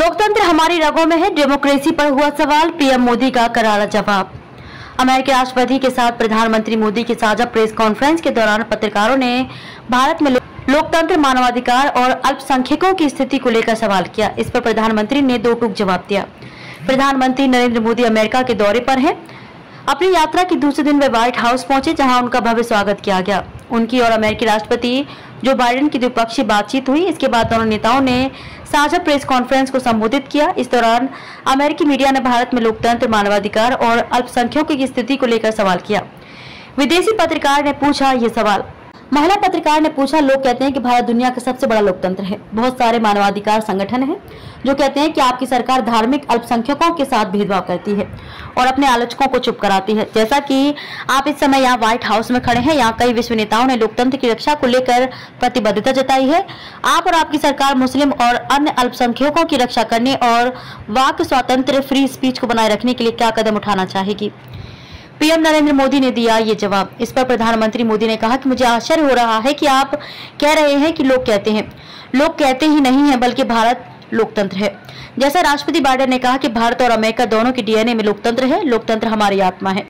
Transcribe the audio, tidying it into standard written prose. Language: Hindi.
लोकतंत्र हमारी रगों में है, डेमोक्रेसी पर हुआ सवाल, पीएम मोदी का करारा जवाब। अमेरिकी राष्ट्रपति के साथ प्रधानमंत्री मोदी की साझा प्रेस कॉन्फ्रेंस के दौरान पत्रकारों ने भारत में लोकतंत्र, मानवाधिकार और अल्पसंख्यकों की स्थिति को लेकर सवाल किया। इस पर प्रधानमंत्री ने दो टूक जवाब दिया। प्रधानमंत्री नरेंद्र मोदी अमेरिका के दौरे पर हैं। अपनी यात्रा के दूसरे दिन वे व्हाइट हाउस पहुंचे, जहां उनका भव्य स्वागत किया गया। उनकी और अमेरिकी राष्ट्रपति जो बाइडन की द्विपक्षीय बातचीत हुई। इसके बाद दोनों नेताओं ने साझा प्रेस कॉन्फ्रेंस को संबोधित किया। इस दौरान अमेरिकी मीडिया ने भारत में लोकतंत्र, मानवाधिकार और अल्पसंख्यकों की स्थिति को लेकर सवाल किया। विदेशी पत्रकार ने पूछा ये सवाल। महिला पत्रकार ने पूछा, लोग कहते हैं कि भारत दुनिया का सबसे बड़ा लोकतंत्र है, बहुत सारे मानवाधिकार संगठन हैं जो कहते हैं कि आपकी सरकार धार्मिक अल्पसंख्यकों के साथ भेदभाव करती है और अपने आलोचकों को चुप कराती है। जैसा कि आप इस समय यहाँ व्हाइट हाउस में खड़े हैं, यहाँ कई विश्व नेताओं ने लोकतंत्र की रक्षा को लेकर प्रतिबद्धता जताई है। आप और आपकी सरकार मुस्लिम और अन्य अल्पसंख्यकों की रक्षा करने और वाक् स्वातंत्र, फ्री स्पीच को बनाए रखने के लिए क्या कदम उठाना चाहेगी? पीएम नरेंद्र मोदी ने दिया ये जवाब। इस पर प्रधानमंत्री मोदी ने कहा कि मुझे आश्चर्य हो रहा है कि आप कह रहे हैं कि लोग कहते ही नहीं हैं, बल्कि भारत लोकतंत्र है। जैसा राष्ट्रपति बाइडन ने कहा कि भारत और अमेरिका दोनों के डीएनए में लोकतंत्र है, लोकतंत्र हमारी आत्मा है।